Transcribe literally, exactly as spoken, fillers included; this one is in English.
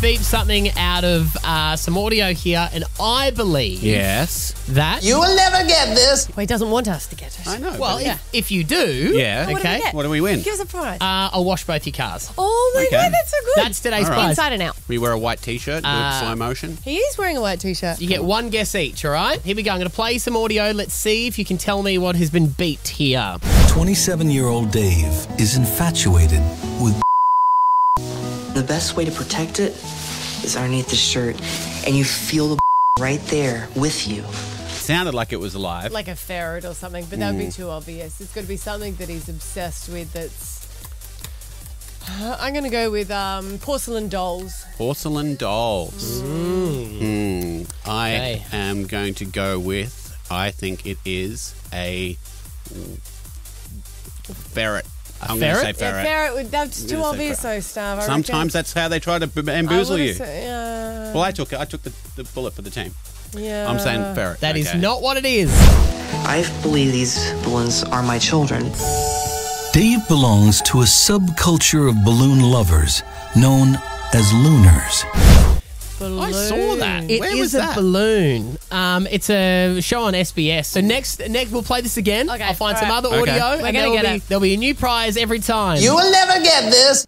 beeped something out of uh, some audio here, and I believe yes that you will never get this. Well, he doesn't want us to get it. I know. Well, if, yeah. if you do, yeah. Okay. What do we, get? What do we win? Give us a prize. Uh, I'll wash both your cars. Oh my okay. god, that's so good. That's today's right. prize. Inside and out. We wear a white T-shirt. Uh, slow motion. He is wearing a white T-shirt. You get one guess each. All right. Here we go. I'm going to play some audio. Let's see if you can tell me what has been beeped here. twenty-seven-year-old Dave is infatuated with. The best way to protect it is underneath the shirt, and you feel the right there with you. Sounded like it was alive. Like a ferret or something, but that would mm. be too obvious. It's got to be something that he's obsessed with that's... I'm going to go with um, porcelain dolls. Porcelain dolls. Mm. Mm. I okay. am going to go with, I think it is a ferret. I'm going to say ferret. Yeah, ferret. That's too obvious, though, Starve. Sometimes that's how they try to bamboozle you. Say, uh, well, I took I took the, the bullet for the team. Yeah. I'm saying ferret. That okay. is not what it is. I believe these balloons are my children. Dave belongs to a subculture of balloon lovers known as Looners. Balloon. I saw that. It Where is was that? a balloon. Um, it's a show on S B S. So next, next we'll play this again. Okay, I'll find some right. other audio. Okay. We're and gonna there'll, get be, it. there'll be a new prize every time. You will never get this.